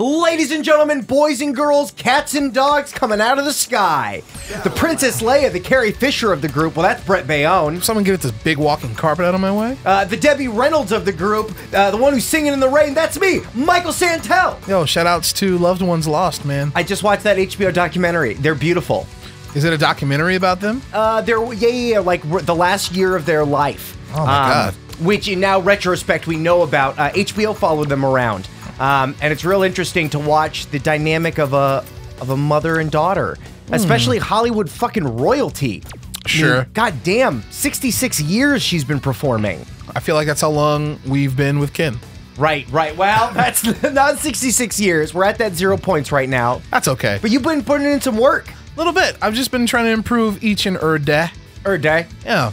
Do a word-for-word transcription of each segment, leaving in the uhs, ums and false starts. Ladies and gentlemen, boys and girls, cats and dogs coming out of the sky. The Princess Leia, the Carrie Fisher of the group. Well, that's Brett Bayonne. Someone get this big walking carpet out of my way. Uh, the Debbie Reynolds of the group, uh, the one who's singing in the rain. That's me, Michael Santel. Yo, shout outs to loved ones lost, man. I just watched that H B O documentary. They're beautiful. Is it a documentary about them? Uh, they're yeah, yeah, yeah, like the last year of their life. Oh my um, God. Which in now retrospect we know about. Uh, H B O followed them around. Um, and it's real interesting to watch the dynamic of a of a mother and daughter, mm. especially Hollywood fucking royalty. Sure. I mean, God damn, sixty-six years she's been performing. I feel like that's how long we've been with Ken. Right, right. Well, that's not sixty-six years. We're at that zero points right now. That's okay. But you've been putting in some work. A little bit. I've just been trying to improve each and every day. Every day. Yeah.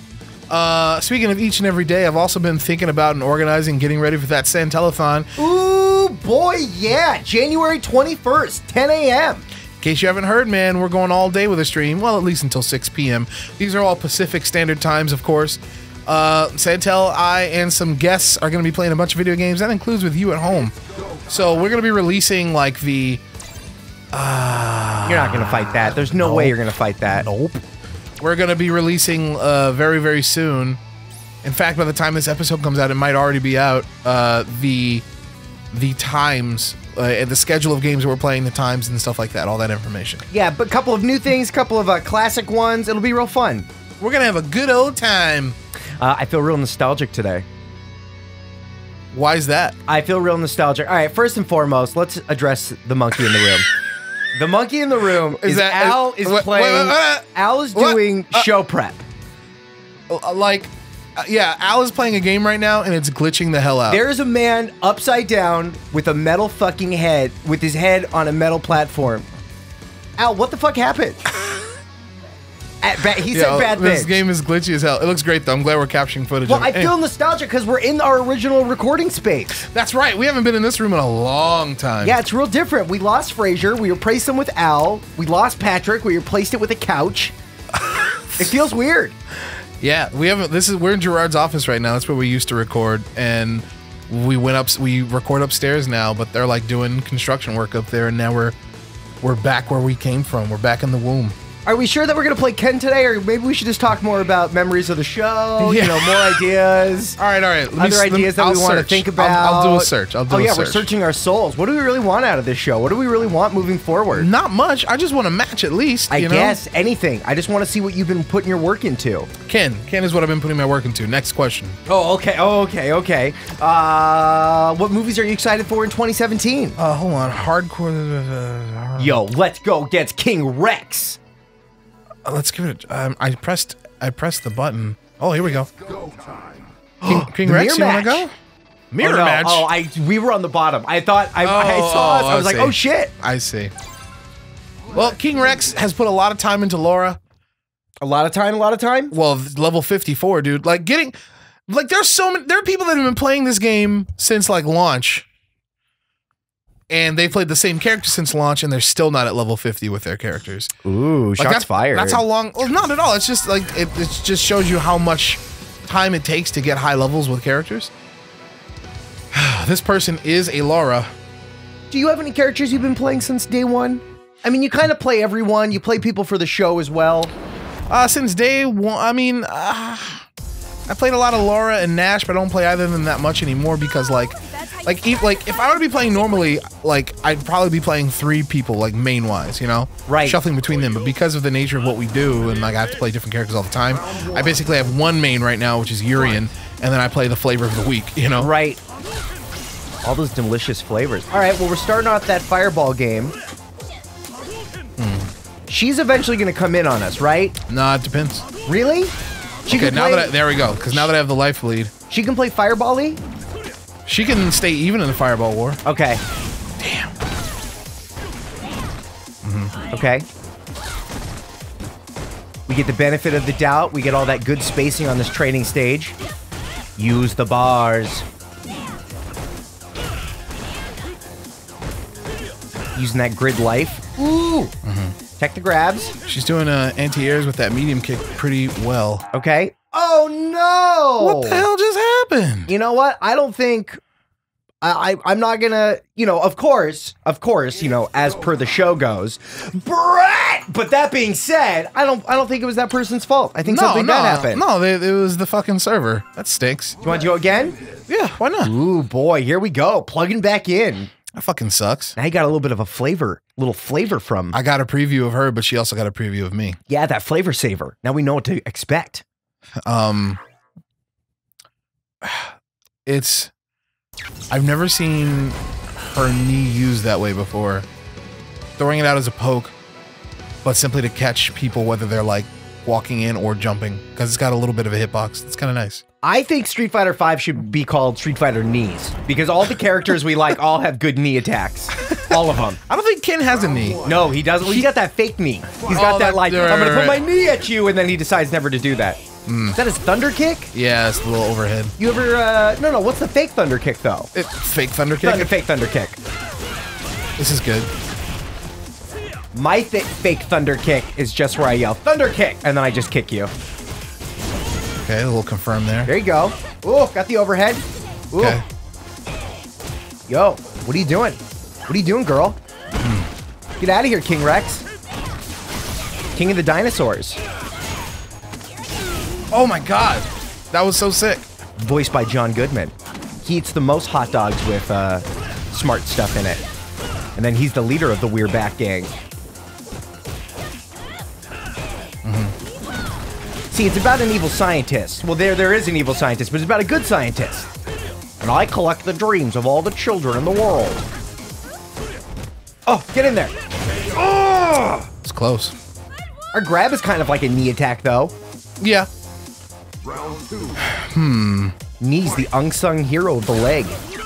Uh, speaking of each and every day, I've also been thinking about and organizing, getting ready for that Santelathon. Ooh, boy, yeah! January twenty-first, ten A M In case you haven't heard, man, we're going all day with a stream. Well, at least until six P M These are all Pacific Standard Times, of course. Uh, Santel, I, and some guests are going to be playing a bunch of video games. That includes with you at home. So we're going to be releasing, like, the... Uh, you're not going to fight that. There's no nope. way you're going to fight that. Nope. We're going to be releasing uh, very, very soon. In fact, by the time this episode comes out, it might already be out. Uh, the the times uh, and the schedule of games that we're playing, the times and stuff like that, all that information. Yeah, but a couple of new things, a couple of uh, classic ones. It'll be real fun. We're going to have a good old time. Uh, I feel real nostalgic today. Why is that? I feel real nostalgic. All right, first and foremost, let's address the monkey in the room. The monkey in the room is, is that, Al is, is what, playing. What, what, what, Al is doing what, uh, show prep. Like, uh, yeah, Al is playing a game right now and it's glitching the hell out. There is a man upside down with a metal fucking head, with his head on a metal platform. Al, what the fuck happened? At ba he yeah, said bad this things. This game is glitchy as hell. It looks great though. I'm glad we're capturing footage. Well, of it. I feel anyway. nostalgic because we're in our original recording space. That's right. We haven't been in this room in a long time. Yeah, it's real different. We lost Frazier. We replaced him with Al. We lost Patrick. We replaced it with a couch. It feels weird. Yeah, we haven't. This is we're in Gerard's office right now. That's where we used to record, and we went up. We record upstairs now, but they're like doing construction work up there, and now we're we're back where we came from. We're back in the womb. Are we sure that we're going to play Ken today, or maybe we should just talk more about memories of the show, yeah. you know, more ideas? all right, all right. Let other me, ideas that I'll we search. want to think about. I'll, I'll do a search. I'll do oh, a yeah, search. Oh, yeah, we're searching our souls. What do we really want out of this show? What do we really want moving forward? Not much. I just want a match at least. I you know? guess. Anything. I just want to see what you've been putting your work into. Ken. Ken is what I've been putting my work into. Next question. Oh, okay. Oh, okay, okay. Uh, what movies are you excited for in twenty seventeen? Uh, hold on. Hardcore. Yo, let's go against King Rex. Let's give it. A, um, I pressed. I pressed the button. Oh, here we go. go King, King Rex, you want to go? Mirror oh, no. match. Oh, I. We were on the bottom. I thought I, oh, I saw us. I was I like, oh shit. I see. Well, King Rex has put a lot of time into Laura. A lot of time. A lot of time. Well, level fifty-four, dude. Like getting. Like there's so many. There are people that have been playing this game since like launch. And they played the same character since launch, and they're still not at level fifty with their characters. Ooh, like shots that's, fired. That's how long... Well, not at all. It's just like... It, it just shows you how much time it takes to get high levels with characters. This person is a Laura. Do you have any characters you've been playing since day one? I mean, you kind of play everyone. You play people for the show as well. Uh, since day one... I mean... Uh, I played a lot of Laura and Nash, but I don't play either of them that much anymore because, like... Like, if, like, if I were to be playing normally, like, I'd probably be playing three people, like, main-wise, you know? Right. Shuffling between them, but because of the nature of what we do, and, like, I have to play different characters all the time, I basically have one main right now, which is Yurian, and then I play the flavor of the week, you know? Right. All those delicious flavors. All right, well, we're starting off that fireball game. Mm. She's eventually going to come in on us, right? Nah, it depends. Really? She okay, can now play... that I, there we go, because now that I have the life lead. She can play fireball-y? She can stay even in the fireball war. Okay. Damn. Mm-hmm. Okay. We get the benefit of the doubt. We get all that good spacing on this training stage. Use the bars. Using that grid life. Ooh! Mm-hmm. Tech the grabs. She's doing uh, anti-airs with that medium kick pretty well. Okay. Oh, no! What the hell just happened? You know what? I don't think I, I'm not gonna, you know, of course, of course, you know, as per the show goes, Brett! But that being said, I don't, I don't think it was that person's fault. I think no, something no, bad happened. No, they, it was the fucking server. That stinks. Do you want to go again? Yeah, why not? Ooh, boy, here we go. Plugging back in. That fucking sucks. Now you got a little bit of a flavor, little flavor from. I got a preview of her, but she also got a preview of me. Yeah, that flavor saver. Now we know what to expect. Um, it's. I've never seen her knee used that way before. Throwing it out as a poke, but simply to catch people, whether they're like walking in or jumping, because it's got a little bit of a hitbox. It's kind of nice. I think Street Fighter five should be called Street Fighter Knees, because all the characters we like all have good knee attacks. All of them. I don't think Ken has a knee. No, he doesn't. Well, he's got that fake knee. He's got oh, that, that like, I'm going to put my knee at you, and then he decides never to do that. Mm. Is that his thunder kick? Yeah, it's a little overhead. You ever, uh, no, no, what's the fake thunder kick, though? It, fake thunder kick? Thunder, fake thunder kick. This is good. My th fake thunder kick is just where I yell, thunder kick, and then I just kick you. Okay, a little confirm there. There you go. Ooh, got the overhead. Ooh. Okay. Yo, what are you doing? What are you doing, girl? Mm. Get out of here, King Rex. King of the dinosaurs. Oh my god, that was so sick. Voiced by John Goodman. He eats the most hot dogs with uh, smart stuff in it. And then he's the leader of the Weird Back Gang. Mm-hmm. See, it's about an evil scientist. Well, there, there is an evil scientist, but it's about a good scientist. And I collect the dreams of all the children in the world. Oh, get in there. Oh! It's close. Our grab is kind of like a knee attack, though. Yeah. Round two. Hmm. Knee's the unsung hero of the leg.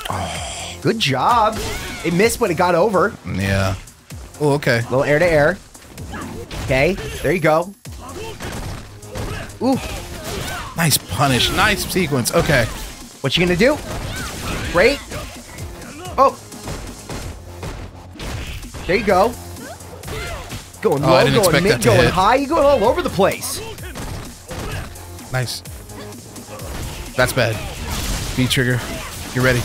Oh, good job. It missed, but it got over. Yeah. Oh, okay. Little air to air. Okay. There you go. Ooh. Nice punish. Nice sequence. Okay. What you gonna do? Great. Oh. There you go. Going low, oh, going mid, going hit. high. You're going all over the place. Nice. That's bad. V-Trigger. You're ready.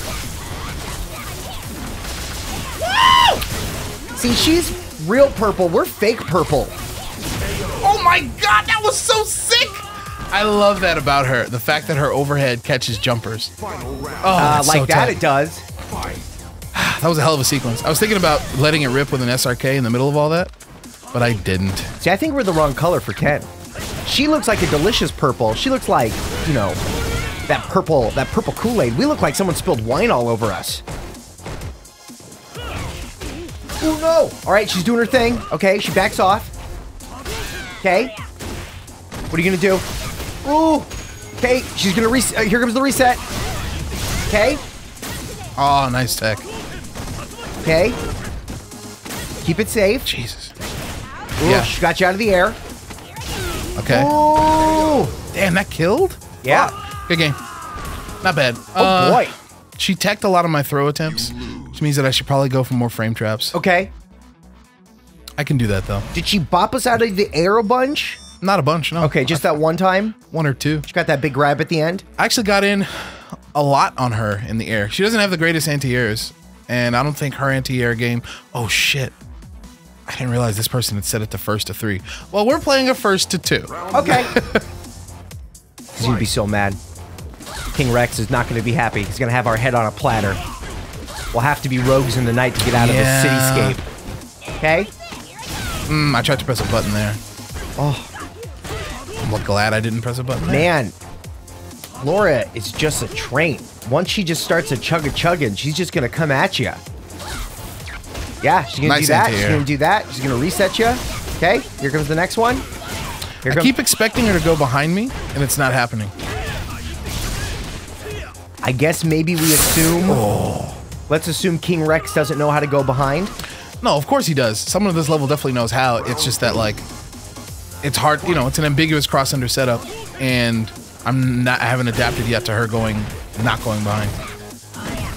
Woo! See, she's real purple. We're fake purple. Oh my god, that was so sick! I love that about her. The fact that her overhead catches jumpers. Oh, uh, like so that tight. It does. That was a hell of a sequence. I was thinking about letting it rip with an S R K in the middle of all that, but I didn't. See, I think we're the wrong color for Ken. She looks like a delicious purple. She looks like, you know, that purple, that purple Kool-Aid. We look like someone spilled wine all over us. Oh no! All right, she's doing her thing. Okay, she backs off. Okay. What are you gonna do? Ooh. Okay, she's gonna reset. Uh, here comes the reset. Okay. Oh, nice tech. Okay. Keep it safe. Jesus. Ooh, yeah. She got you out of the air. Okay. Ooh. Damn, that killed? Yeah. Oh, good game. Not bad. Oh, uh, boy. She teched a lot of my throw attempts, which means that I should probably go for more frame traps. Okay. I can do that, though. Did she bop us out of the air a bunch? Not a bunch, no. Okay, just I, that one time? One or two. She got that big grab at the end? I actually got in a lot on her in the air. She doesn't have the greatest anti-airs, and I don't think her anti-air game... Oh, shit. I didn't realize this person had set it to first to three. Well, we're playing a first to two. Okay. Because you'd be so mad. King Rex is not going to be happy. He's going to have our head on a platter. We'll have to be rogues in the night to get out yeah. of this cityscape. Okay? Mm, I tried to press a button there. Oh. I'm glad I didn't press a button there. Man. Laura is just a train. Once she just starts a chugga-chugging, she's just going to come at you. Yeah, she's gonna nice do that. She's gonna do that. She's gonna reset you. Okay, here comes the next one. Here I keep expecting her to go behind me, and it's not happening. I guess maybe we assume. Oh. Let's assume King Rex doesn't know how to go behind. No, of course he does. Someone at this level definitely knows how. It's just that like, it's hard. You know, it's an ambiguous cross under setup, and I'm not. I haven't adapted yet to her going, not going behind.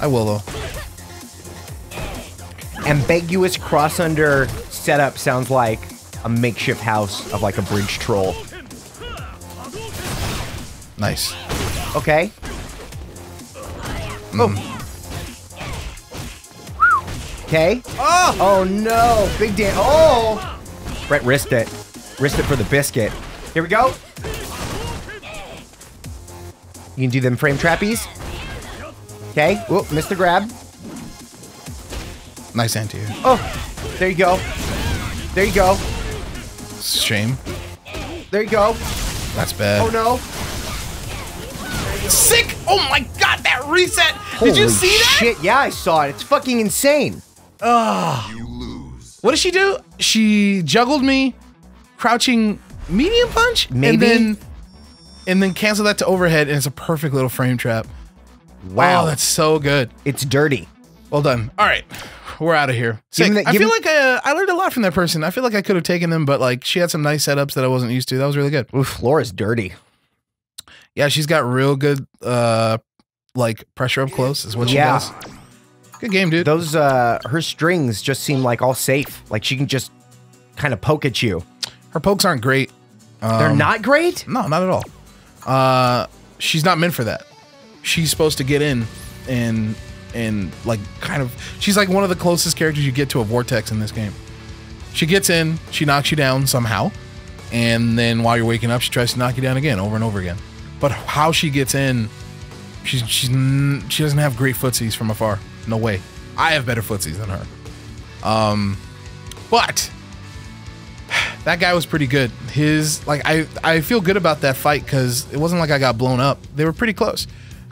I will though. Ambiguous cross-under setup sounds like a makeshift house of like a bridge troll. Nice. Okay. Mm. Oh. Okay. Oh! Oh no! Big Dan. Oh! Brett risked it. Risked it for the biscuit. Here we go. You can do them frame trappies. Okay. Whoop, missed the grab. Nice end to you. Oh! There you go. There you go. Shame. There you go. That's bad. Oh no. Sick! Oh my god, that reset! Holy Did you see that? Shit, yeah, I saw it. It's fucking insane. Ugh. You lose. What did she do? She juggled me, crouching medium punch, maybe, and then, and then cancel that to overhead, and it's a perfect little frame trap. Wow, oh, that's so good. It's dirty. Well done. All right, we're out of here. Sick. The, I feel like I, I learned a lot from that person. I feel like I could have taken them, but like she had some nice setups that I wasn't used to. That was really good. Oof, Laura's dirty. Yeah, she's got real good, uh, like, pressure up close is what she yeah. does. Good game, dude. Those, uh, her strings just seem, like, all safe. Like, she can just kind of poke at you. Her pokes aren't great. Um, They're not great? No, not at all. Uh, she's not meant for that. She's supposed to get in and, and like, kind of... She's, like, one of the closest characters you get to a vortex in this game. She gets in, she knocks you down somehow, and then while you're waking up, she tries to knock you down again, over and over again. But how she gets in, she's, she's, she doesn't have great footsies from afar. No way. I have better footsies than her. Um, but that guy was pretty good. His like I, I feel good about that fight because it wasn't like I got blown up. They were pretty close.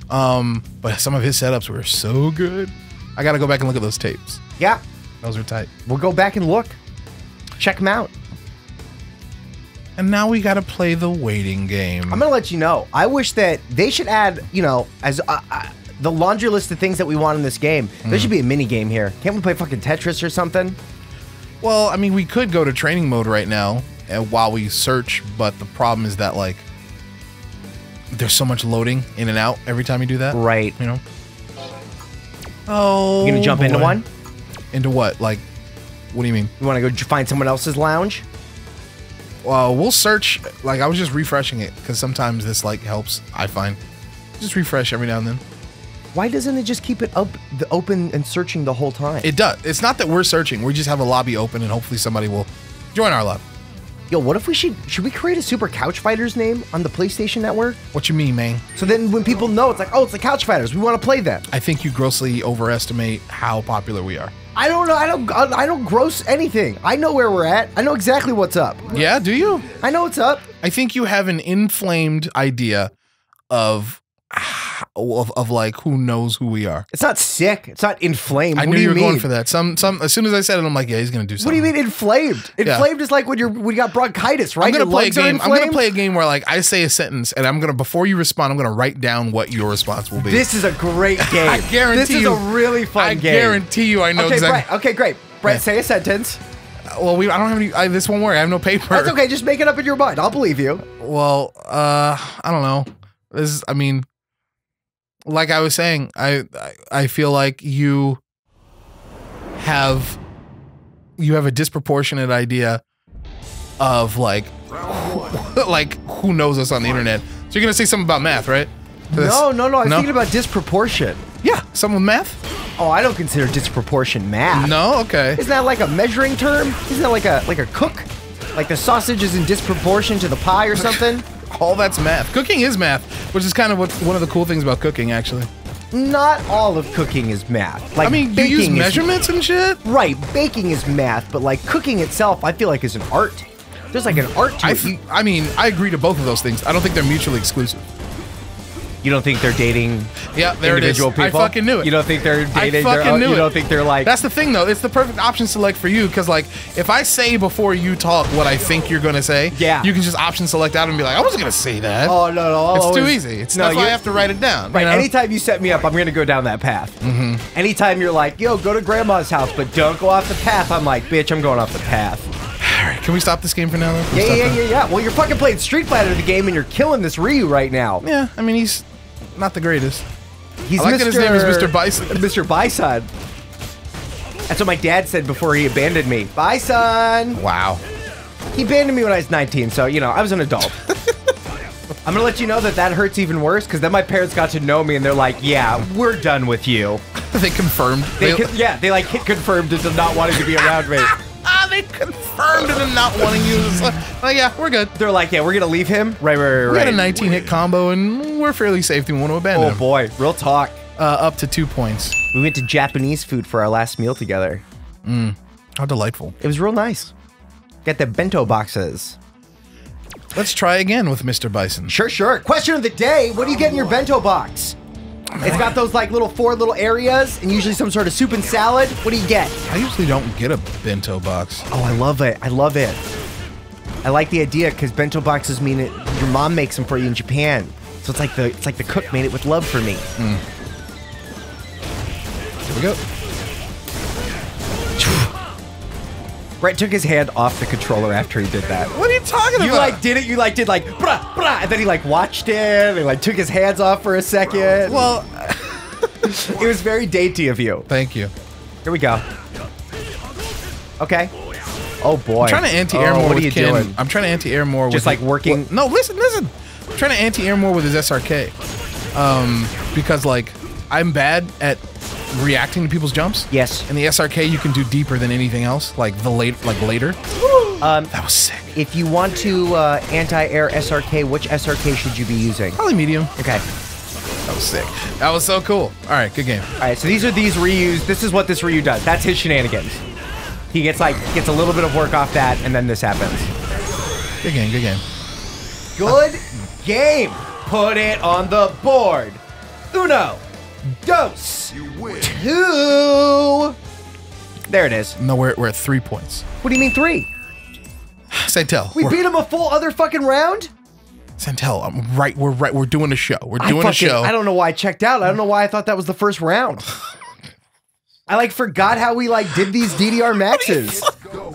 Um, but some of his setups were so good. I got to go back and look at those tapes. Yeah. Those were tight. We'll go back and look. Check them out. And now we gotta play the waiting game. I'm gonna let you know. I wish that they should add, you know, as uh, uh, the laundry list of things that we want in this game. Mm. There should be a mini game here. Can't we play fucking Tetris or something? Well, I mean, we could go to training mode right now uh, while we search, but the problem is that like there's so much loading in and out every time you do that. Right. You know. Oh. You gonna jump boy. into one? Into what? Like, what do you mean? You want to go find someone else's lounge? Uh, we'll search. Like I was just refreshing it because sometimes this like helps. I find just refresh every now and then. Why doesn't it just keep it up, the open and searching the whole time? It does. It's not that we're searching. We just have a lobby open and hopefully somebody will join our lobby. Yo, what if we should should we create a Super Couch Fighters name on the PlayStation Network? What you mean, man? So then when people know, it's like, oh, it's the Couch Fighters. We want to play them. I think you grossly overestimate how popular we are. I don't know. I don't. I don't gross anything. I know where we're at. I know exactly what's up. Yeah, do you? I know what's up. I think you have an inflamed idea of of, of like who knows who we are. It's not sick. It's not inflamed. I what knew do you, you were mean? going for that. Some some. As soon as I said it, I'm like, yeah, he's gonna do something. What do you mean inflamed? Inflamed yeah. is like when you're when you got bronchitis, right? I'm gonna your play a game. I'm gonna play a game where like I say a sentence and I'm gonna before you respond, I'm gonna write down what your response will be. This is a great game. I guarantee this you. This is a really fun I game. I guarantee you. I know okay, exactly. Brett, okay, great. Brett, yeah. say a sentence. Uh, well, we. I don't have any. I, this won't work. I have no paper. That's okay. Just make it up in your mind. I'll believe you. Well, uh, I don't know. This is. I mean. Like I was saying, I, I I feel like you have you have a disproportionate idea of like like who knows us on the internet. So you're gonna say something about math, right? This, no, no, no. I was no? thinking about disproportion. Yeah, something with math. Oh, I don't consider disproportion math. No, okay. Isn't that like a measuring term? Isn't that like a like a cook? Like the sausage is in disproportion to the pie or something? All that's math. Cooking is math, which is kind of what, one of the cool things about cooking, actually. Not all of cooking is math. Like I mean, you use measurements and shit? Right. Baking is math, but like cooking itself, I feel like is an art. There's like an art to I it. I mean, I agree to both of those things. I don't think they're mutually exclusive. You don't think they're dating yeah, there individual it is. people? I fucking knew it. You don't think they're dating I fucking their own, knew You don't it. think they're like... That's the thing, though. It's the perfect option select for you, because, like, if I say before you talk what I think you're going to say, yeah. you can just option select out and be like, I wasn't going to say that. Oh, no, no. I'll it's always, too easy. It's no, That's why I have to write it down. Right. You know? Anytime you set me up, I'm going to go down that path. Mm-hmm. Anytime you're like, yo, go to grandma's house, but don't go off the path, I'm like, bitch, I'm going off the path. All right, can we stop this game for now, though? Yeah, yeah, yeah, yeah, yeah. Well, you're fucking playing Street Fighter the game, and you're killing this Ryu right now. Yeah, I mean, he's... Not the greatest. He's I like Mister that his name is Mister Bison. Mister Bison. That's what my dad said before he abandoned me. Bison! Wow. He abandoned me when I was nineteen, so, you know, I was an adult. I'm gonna let you know that that hurts even worse, because then my parents got to know me, and they're like, yeah, we're done with you. They confirmed. They they, con yeah, they like hit confirmed into not wanting to be around me. Ah, they confirmed into not wanting you. Oh, like, yeah, we're good. They're like, yeah, we're going to leave him. Right, right, right. We right. had a nineteen hit combo, and we're fairly safe. We want to abandon oh, him. Oh, boy. Real talk. Uh, up to two points. We went to Japanese food for our last meal together. Mm. How delightful. It was real nice. Got the bento boxes. Let's try again with Mister Bison. Sure, sure. Question of the day. What do you get in your bento box? It's got those like little four little areas and usually some sort of soup and salad. What do you get? I usually don't get a bento box. Oh, I love it. I love it. I like the idea because bento boxes mean it, your mom makes them for you in Japan. So it's like the it's like the cook made it with love for me. Mm. Here we go. Brett took his hand off the controller after he did that. What are you talking about? You like did it, you like did like, brah, brah, and then he like watched him and like took his hands off for a second. Well, it was very dainty of you. Thank you. Here we go. Okay. Oh boy. I'm trying to anti-air oh, more what with are you Ken. Doing? I'm trying to anti-air more Just with- Just like his, working- what? No, listen, listen. I'm trying to anti-air more with his S R K. Um, because like, I'm bad at reacting to people's jumps. Yes. And the S R K you can do deeper than anything else, like the late, like later. Um, that was sick. If you want to uh, anti-air S R K, which S R K should you be using? Probably medium. Okay. That was sick. That was so cool. All right, good game. All right, so these are these Ryu's. This is what this Ryu does. That's his shenanigans. He gets like gets a little bit of work off that, and then this happens. Good game. Good game. Good game. Put it on the board. Uno. Dose. Two. There it is. No, we're, we're at three points. What do you mean three? Santel. We beat him a full other fucking round? Santel, I'm right. We're right. We're doing a show. We're doing fucking, a show. I don't know why I checked out. I don't know why I thought that was the first round. I like forgot how we like did these D D R matches.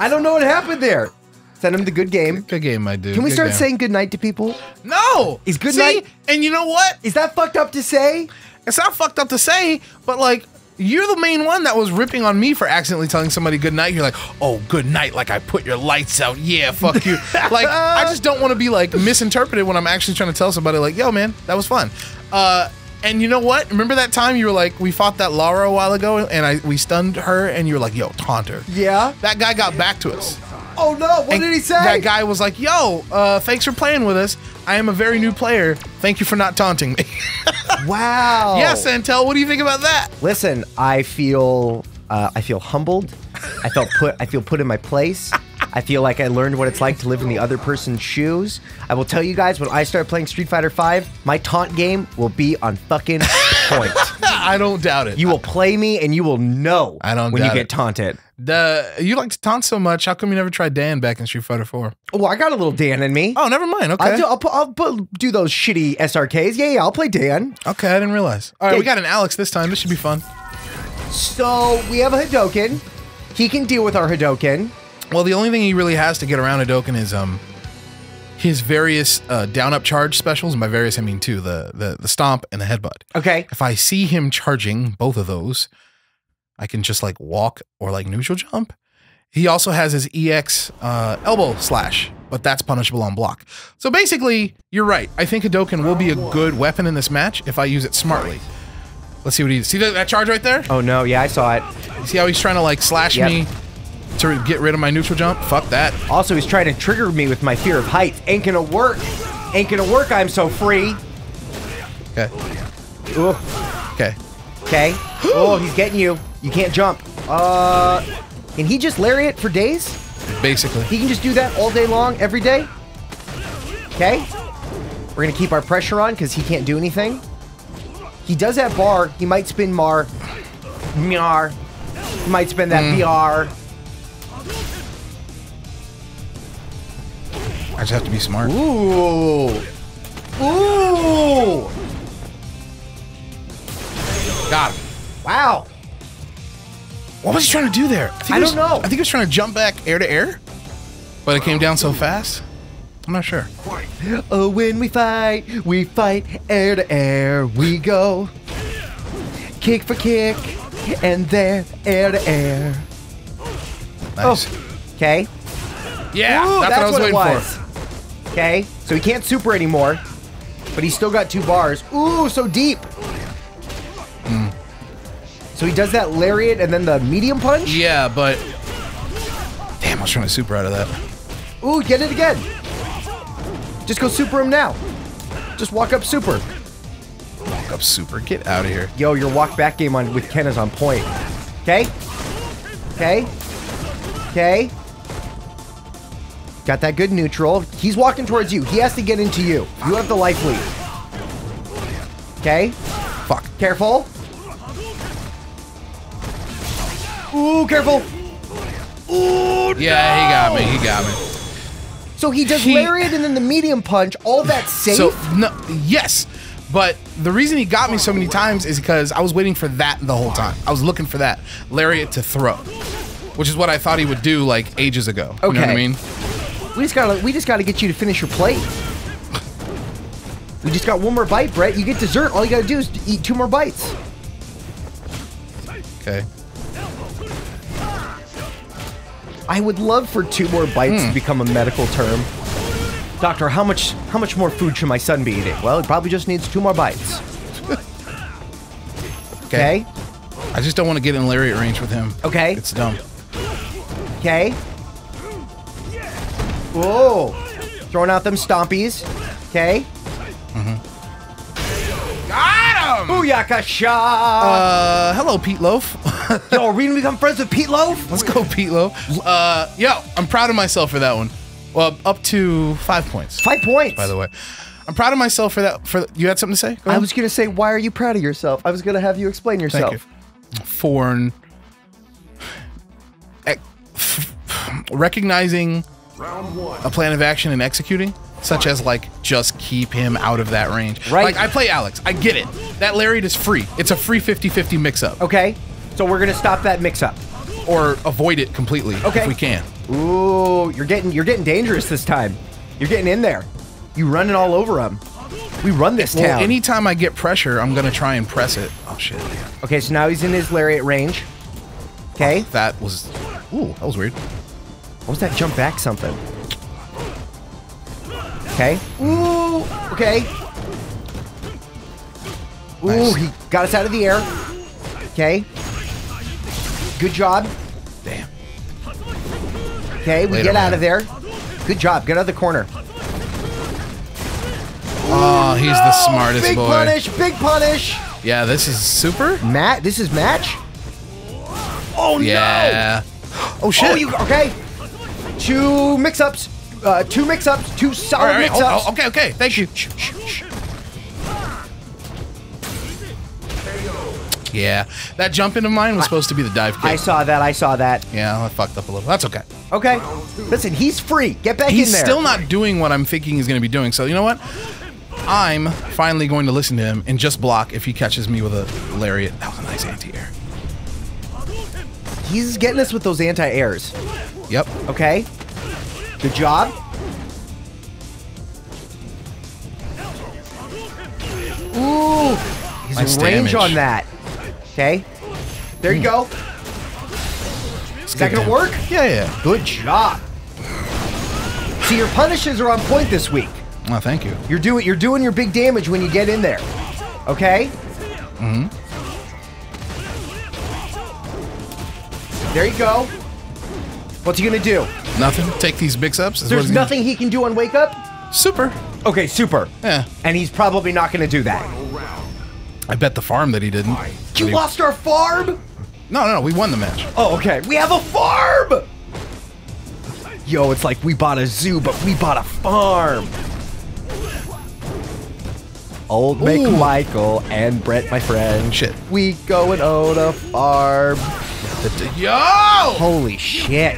I don't know what happened there. Send him the good game. Good game, my dude. Can we good start game. saying good night to people? No. Is good See? night. And you know what? Is that fucked up to say? It's not fucked up to say, but like, you're the main one that was ripping on me for accidentally telling somebody good night. You're like, oh, good night. Like, I put your lights out. Yeah, fuck you. Like, I just don't want to be like misinterpreted when I'm actually trying to tell somebody like, yo, man, that was fun. Uh, and you know what? Remember that time you were like, we fought that Laura a while ago and I we stunned her and you were like, yo, taunt her. Yeah. That guy got back to us. Oh, no. What and did he say? That guy was like, yo, uh, thanks for playing with us. I am a very new player. Thank you for not taunting me. Wow. Yeah, Santel, what do you think about that? Listen, I feel uh, I feel humbled. I felt put I feel put in my place. I feel like I learned what it's like to live in the other person's shoes. I will tell you guys, when I start playing Street Fighter five, my taunt game will be on fucking point. I don't doubt it. You will play me and you will know I don't when doubt you get it. taunted. The, you like to taunt so much. How come you never tried Dan back in Street Fighter four? Oh, I got a little Dan in me. Oh, never mind. Okay. I'll do, I'll, I'll, I'll do those shitty S R Ks. Yeah, yeah, I'll play Dan. Okay, I didn't realize. All right, yeah. We got an Alex this time. This should be fun. So we have a Hadouken. He can deal with our Hadouken. Well, the only thing he really has to get around Hadouken is um his various uh, down-up charge specials. And by various, I mean two, the, the, the stomp and the headbutt. Okay. If I see him charging both of those, I can just like walk or like neutral jump. He also has his E X uh, elbow slash, but that's punishable on block. So basically, you're right. I think Hadouken will be a good weapon in this match if I use it smartly. Let's see what he does. See that, that charge right there? Oh no, yeah, I saw it. You see how he's trying to like slash yep. me to get rid of my neutral jump? Fuck that. Also, he's trying to trigger me with my fear of heights. Ain't gonna work. Ain't gonna work, I'm so free. Okay. Ooh. Okay. Okay. Oh, he's getting you. You can't jump. Uh, can he just lariat for days? Basically. He can just do that all day long, every day? Okay. We're going to keep our pressure on because he can't do anything. He does have bar. He might spin Mar. Myar. He might spin that B R. Mm. I just have to be smart. Ooh. Ooh. Got him. Wow. What was he trying to do there? I, think I was, don't know. I think he was trying to jump back air to air, but it came down so fast. I'm not sure. Oh, when we fight, we fight air to air. We go kick for kick, and there air to air. Nice. Okay. Oh. Yeah, Ooh, that's, that's what I was what waiting was. for. Okay, so he can't super anymore, but he's still got two bars. Ooh, so deep. Mm. So he does that lariat and then the medium punch? Yeah, but... Damn, I was trying to super out of that. Ooh, get it again. Just go super him now. Just walk up super. Walk up super. Get out of here. Yo, your walk back game on with Ken is on point. Okay? Okay? Okay? Got that good neutral. He's walking towards you. He has to get into you. You have the life lead. Okay? Fuck. Careful. Ooh, careful. Ooh, yeah, no. he got me. He got me. So he does he, lariat and then the medium punch. All that safe? So, no, yes. But the reason he got me so many times is because I was waiting for that the whole time. I was looking for that lariat to throw, which is what I thought he would do like ages ago. Okay. You know what I mean? We just gotta, we just gotta get you to finish your plate. We just got one more bite, Brett. You get dessert. All you gotta do is eat two more bites. Okay. I would love for two more bites mm. to become a medical term. Doctor, how much how much more food should my son be eating? Well, he probably just needs two more bites. Okay. Okay. I just don't want to get in lariat range with him. Okay. It's dumb. Okay. Whoa. Throwing out them stompies. Okay. Mm-hmm. Got him! Booyakasha! Uh, hello, Pete Loaf. Yo, are we gonna become friends with Pete Loaf? Let's go, Pete Loaf. Uh, yo, I'm proud of myself for that one. Well, up to five points. Five points. By the way, I'm proud of myself for that. For you had something to say? Go ahead. I was gonna say, why are you proud of yourself? I was gonna have you explain yourself. Thank you. Foreign. Recognizing a plan of action and executing, such as like just keep him out of that range. Right. Like I play Alex. I get it. That lariat is free. It's a free fifty fifty mix up. Okay. So we're gonna stop that mix-up, or avoid it completely okay. if we can. Ooh, you're getting you're getting dangerous this time. You're getting in there. You running all over him. We run this well, town. Anytime I get pressure, I'm gonna try and press it. Oh shit. Okay, so now he's in his lariat range. Okay. Oh, that was. Ooh, that was weird. What was that jump back something? Okay. Ooh. Okay. Ooh, nice. He got us out of the air. Okay. Good job. Damn. Okay, we Later, get out man. of there. Good job. Get out of the corner. Oh, he's no! the smartest big boy. Big punish. Big punish. Yeah, this is super. Matt, this is match. Oh, yeah. no. Oh, shit. Oh, you, okay. Two mix-ups. Uh, two mix-ups. Two solid right, right, mix-ups. Oh, okay, okay. Thank you. Yeah, that jump into mine was I, supposed to be the dive kick. I saw that, I saw that. Yeah, I fucked up a little. That's okay. Okay. Listen, he's free. Get back he's in there. He's still not doing what I'm thinking he's going to be doing, so you know what? I'm finally going to listen to him and just block if he catches me with a lariat. That was a nice anti-air. He's getting us with those anti-airs. Yep. Okay. Good job. Ooh, he's nice in range damage. on that. Okay. There you go. Is that gonna work? Yeah, yeah. Good job. See, your punishes are on point this week. Oh, thank you. You're doing you're doing your big damage when you get in there. Okay? Mm-hmm. There you go. What's he gonna do? Nothing. Take these mix-ups. There's nothing he can do on wake up? Super. Okay, super. Yeah. And he's probably not gonna do that. I bet the farm that he didn't. You he... lost our farm? No, no, no, we won the match. Oh, okay. We have a farm! Yo, it's like we bought a zoo, but we bought a farm. Old McMichael and Brett, my friend. Shit. We go and own a farm. Yo! Holy shit.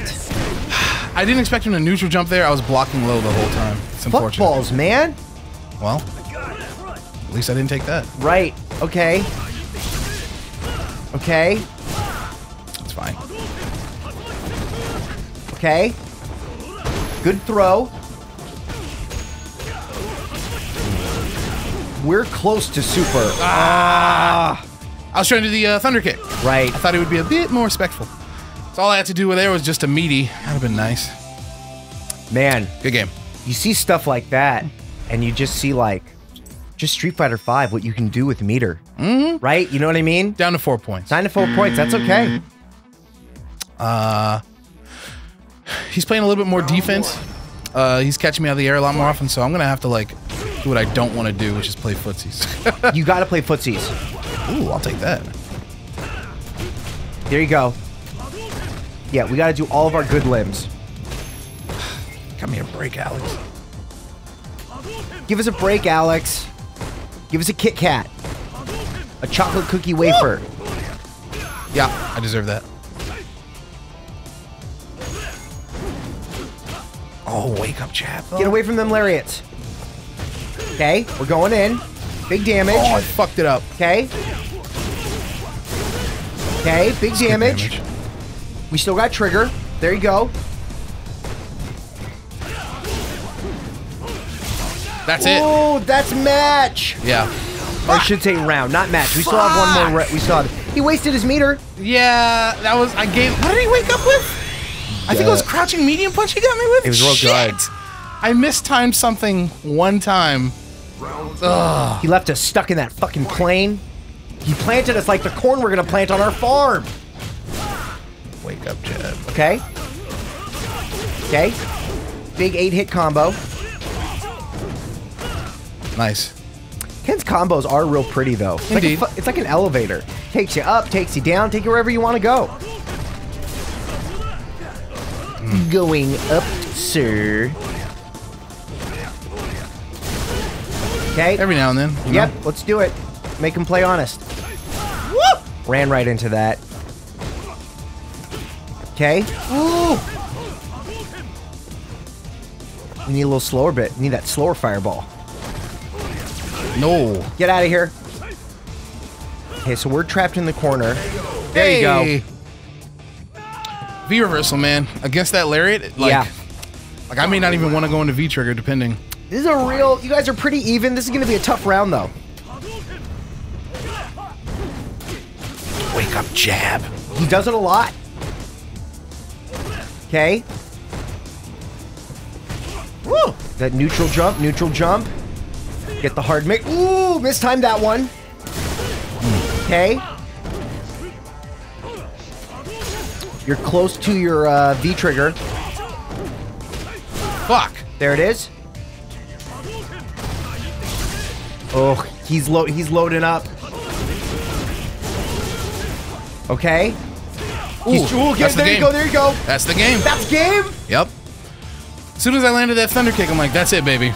I didn't expect him to neutral jump there. I was blocking low the whole time. It's unfortunate. Footballs, man. Well, at least I didn't take that. Right. Okay. Okay. That's fine. Okay. Good throw. We're close to super. Ah! I was trying to do the uh, thunder kick. Right. I thought it would be a bit more respectful. So all I had to do there was just a meaty. That would have been nice. Man. Good game. You see stuff like that, and you just see, like, just Street Fighter five, what you can do with meter. Mm-hmm. Right? You know what I mean? Down to four points. Down to four points. That's okay. Uh, he's playing a little bit more defense. Uh, he's catching me out of the air a lot more often, so I'm going to have to, like, do what I don't want to do, which is play footsies. You got to play footsies. Ooh, I'll take that. There you go. Yeah, we got to do all of our good limbs. Give me a break, Alex. Give us a break, Alex. Give us a Kit Kat. A chocolate cookie wafer. Yeah, I deserve that. Oh, wake up, chap. Get away from them lariats. Okay, we're going in. Big damage. Oh, I fucked it up. Okay. Okay, big damage. damage. We still got trigger. There you go. That's it. Oh, that's match. Yeah. Or I should say round, not match. We Fuck. still have one more. We saw. He wasted his meter. Yeah, that was. I gave. What did he wake up with? Yeah. I think it was crouching medium punch he got me with. It was real good. I mistimed something one time. Ugh. He left us stuck in that fucking plane. He planted us like the corn we're gonna plant on our farm. Wake up, Chad. Okay. Okay. Big eight hit combo. Nice. Ken's combos are real pretty, though. It's Indeed. Like a, it's like an elevator. Takes you up, takes you down, take you wherever you want to go. Mm. Going up, sir. Okay. Every now and then. You yep, know. Let's do it. Make him play honest. Woo! Ran right into that. Okay. Ooh! We need a little slower bit. We need that slower fireball. No. Get out of here. Okay, so we're trapped in the corner. There hey. you go. V-reversal, man. Against that lariat, like, yeah. like I may not even want to go into V-trigger, depending. This is a real... You guys are pretty even. This is going to be a tough round, though. Wake up, jab. He does it a lot. Okay. Woo! That neutral jump, neutral jump. Get the hard mix. Ooh, mistimed that one. Okay. You're close to your uh, V-trigger. Fuck. There it is. Oh, he's lo he's loading up. Okay. Ooh, he's, ooh that's there the game. you go, there you go. That's the game. That's game? Yep. As soon as I landed that thunder kick, I'm like, that's it, baby.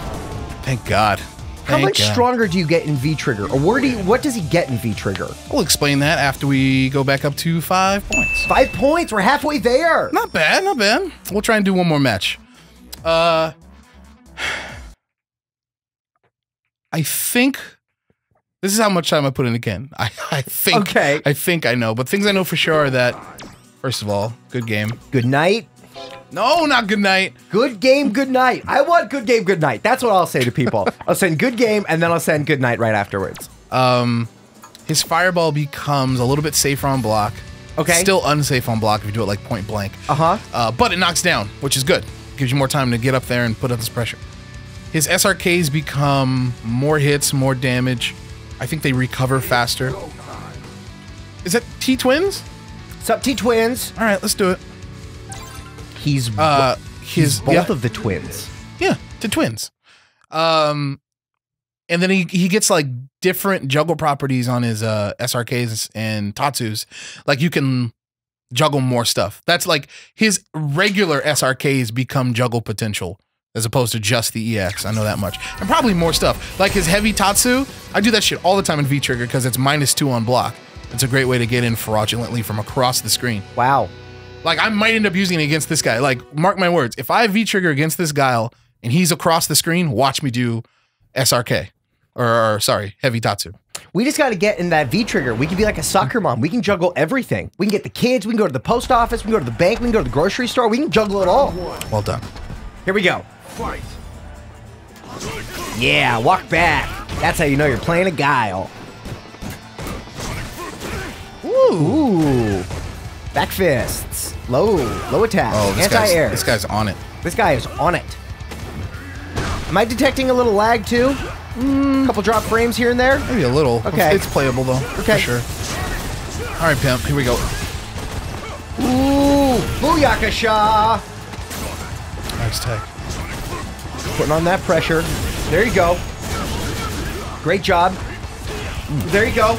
Thank God. How Thank much God. stronger do you get in V-trigger? Or where do you, what does he get in V-trigger? We'll explain that after we go back up to five points. Five points? We're halfway there. Not bad, not bad. We'll try and do one more match. Uh, I think this is how much time I put in again. I, I think. Okay. I think I know, but things I know for sure are that, first of all, good game. Good night. No, not good night. Good game, good night. I want good game, good night. That's what I'll say to people. I'll send good game, and then I'll send good night right afterwards. Um, his fireball becomes a little bit safer on block. Okay. It's still unsafe on block if you do it like point blank. Uh-huh. Uh, but it knocks down, which is good. Gives you more time to get up there and put up this pressure. His S R Ks become more hits, more damage. I think they recover faster. Is that T-Twins? What's up, T-Twins? All right, let's do it. He's, uh, he's his, both yeah. of the twins. Yeah, the twins. Um, and then he, he gets like different juggle properties on his uh, S R Ks and Tatsus. Like you can juggle more stuff. That's like his regular S R Ks become juggle potential as opposed to just the E X. I know that much. And probably more stuff. Like his heavy Tatsu, I do that shit all the time in V-Trigger because it's minus two on block. It's a great way to get in fraudulently from across the screen. Wow. Like, I might end up using it against this guy. Like, mark my words. If I V-trigger against this Guile and he's across the screen, watch me do S R K. Or, or sorry, heavy Tatsu. We just got to get in that V-trigger. We can be like a soccer mom. We can juggle everything. We can get the kids. We can go to the post office. We can go to the bank. We can go to the grocery store. We can juggle it all. Well done. Here we go. Fight. Yeah, walk back. That's how you know you're playing a Guile. Ooh. Ooh. Back fists, low, low attack, oh, anti-air. This guy's on it. This guy is on it. Am I detecting a little lag too? Mm. Couple drop frames here and there. Maybe a little. Okay. It's, it's playable though. Okay. For sure. All right, Pimp. Here we go. Ooh, booyakasha. Nice tech. Putting on that pressure. There you go. Great job. Mm. There you go.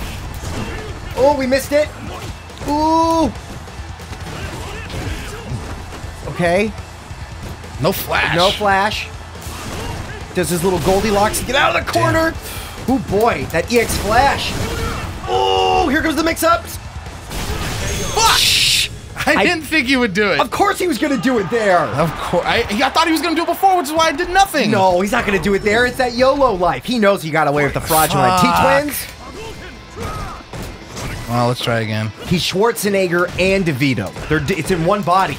Oh, we missed it. Ooh. Okay. No flash. No flash. Does his little Goldilocks get out of the corner? Oh boy, that E X flash. Oh, here comes the mix-ups. Fuck! I, I didn't think he would do it. Of course he was going to do it there. Of course. I, I thought he was going to do it before, which is why I did nothing. No, he's not going to do it there. It's that YOLO life. He knows he got away with the fraudulent T-Twins. Well, let's try again. He's Schwarzenegger and DeVito. They're, it's in one body.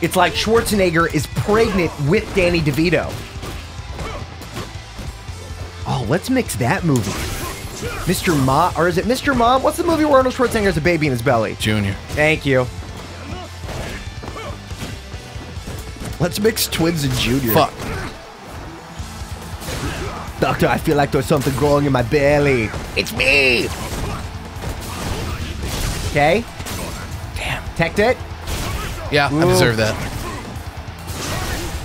It's like Schwarzenegger is pregnant with Danny DeVito. Oh, let's mix that movie. Mister Mom, or is it Mister Mom? What's the movie where Arnold Schwarzenegger's a baby in his belly? Junior. Thank you. Let's mix Twins and Junior. Fuck. Doctor, I feel like there's something growing in my belly. It's me! Okay. Damn. Teched it. Yeah, Ooh. I deserve that.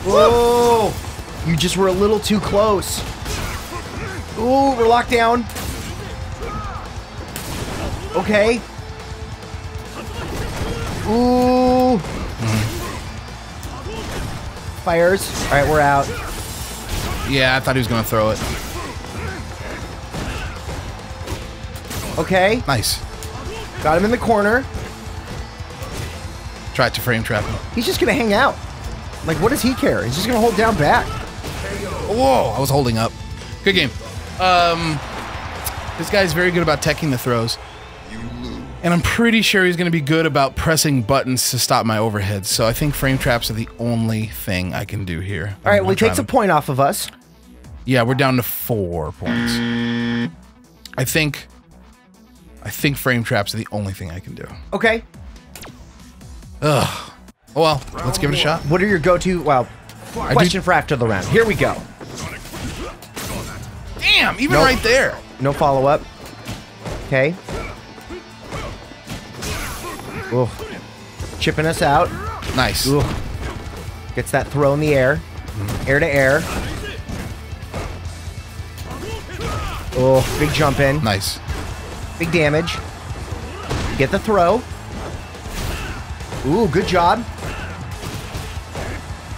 Whoa! You just were a little too close. Ooh, we're locked down. Okay. Ooh. Mm-hmm. Fires. All right, we're out. Yeah, I thought he was going to throw it. Okay. Nice. Got him in the corner. Try to frame trap him. He's just gonna hang out. Like, what does he care? He's just gonna hold down back. Whoa, I was holding up. Good game. Um, this guy's very good about teching the throws. And I'm pretty sure he's gonna be good about pressing buttons to stop my overhead. So I think frame traps are the only thing I can do here. All right, well, he takes a point off of us. Yeah, we're down to four points. I think, I think frame traps are the only thing I can do. Okay. Ugh. Oh well, let's give it a shot. What are your go-to, well, question for after the round. Here we go. Damn, even nope. right there. No follow-up. Okay. Ooh. Chipping us out. Nice. Ooh. Gets that throw in the air. Mm-hmm. Air to air. Oh, big jump in. Nice. Big damage. Get the throw. Ooh, good job.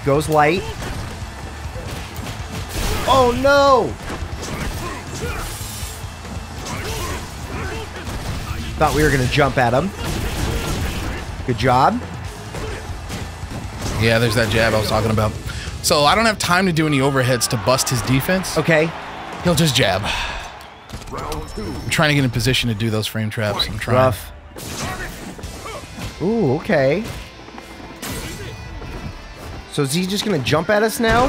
Goes light. Oh, no! Thought we were going to jump at him. Good job. Yeah, there's that jab I was talking about. So I don't have time to do any overheads to bust his defense. Okay. He'll just jab. I'm trying to get in position to do those frame traps. I'm trying. Rough. Ooh, okay. So is he just gonna jump at us now?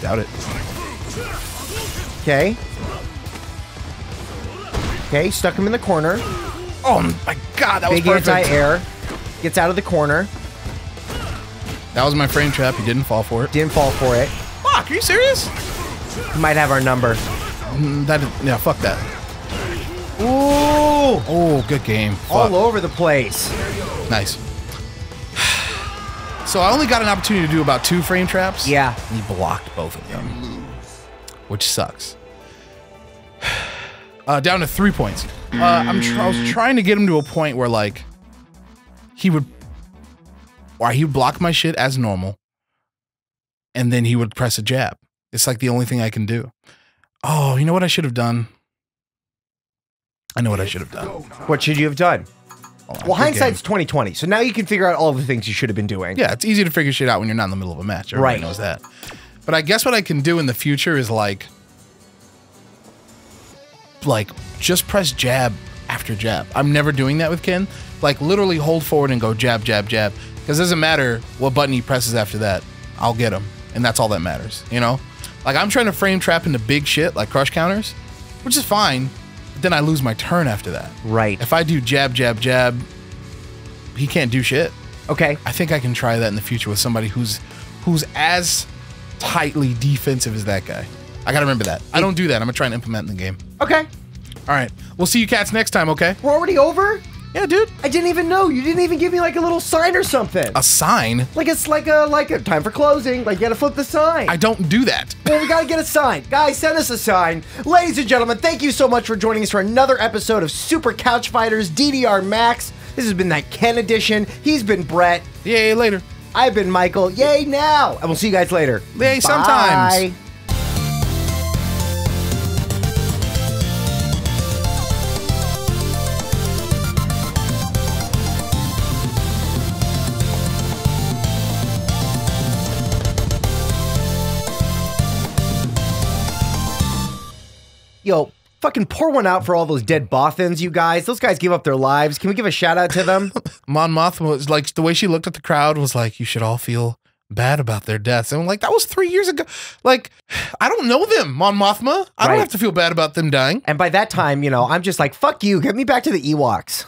Doubt it. Okay. Okay, stuck him in the corner. Oh my god, that was perfect. Big anti-air. Gets out of the corner. That was my frame trap. He didn't fall for it. Didn't fall for it. Fuck, are you serious? He might have our number. Mm, that, yeah, fuck that. Ooh! Oh, good game. Fuck. All over the place. Nice. So I only got an opportunity to do about two frame traps. Yeah. He blocked both of them, which sucks. Uh, down to three points. Uh, I'm tr I was trying to get him to a point where, like, he would... Why he would block my shit as normal, and then he would press a jab. It's, like, the only thing I can do. Oh, you know what I should have done? I know what I should have done. What should you have done? Oh, well, hindsight's twenty twenty, so now you can figure out all the things you should have been doing. Yeah, it's easy to figure shit out when you're not in the middle of a match. Everybody right. knows that. But I guess what I can do in the future is, like, like just press jab after jab. I'm never doing that with Ken. Like, literally hold forward and go jab, jab, jab. Because it doesn't matter what button he presses after that. I'll get him, and that's all that matters, you know? Like, I'm trying to frame trap into big shit, like crush counters, which is fine. Then I lose my turn after that. Right. If I do jab, jab, jab, he can't do shit. Okay. I think I can try that in the future with somebody who's who's as tightly defensive as that guy. I gotta remember that. I don't do that. I'm gonna try and implement in the game. Okay. All right. We'll see you cats next time, okay? We're already over? Yeah, dude. I didn't even know. You didn't even give me like a little sign or something. A sign? Like it's like a, like a time for closing. Like you gotta flip the sign. I don't do that. Well, we gotta get a sign. Guys, send us a sign. Ladies and gentlemen, thank you so much for joining us for another episode of Super Couch Fighters D D R Max. This has been that Ken edition. He's been Brett. Yay, later. I've been Michael. Yay, now. And we'll see you guys later. Yay, bye. Sometimes. Yo, fucking pour one out for all those dead Bothans, you guys. Those guys gave up their lives. Can we give a shout out to them? Mon Mothma was like, the way she looked at the crowd was like, you should all feel bad about their deaths. And I'm like, that was three years ago. Like, I don't know them, Mon Mothma. I right. don't have to feel bad about them dying. And by that time, you know, I'm just like, fuck you. Get me back to the Ewoks.